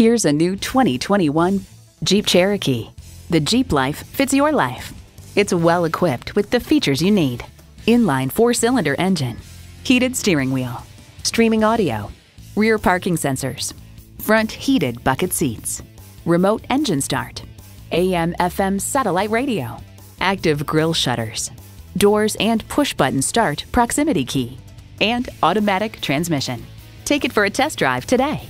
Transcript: Here's a new 2021 Jeep Cherokee. The Jeep life fits your life. It's well equipped with the features you need: inline 4-cylinder engine, heated steering wheel, streaming audio, rear parking sensors, front heated bucket seats, remote engine start, AM/FM satellite radio, active grille shutters, doors and push-button start proximity key, and automatic transmission. Take it for a test drive today.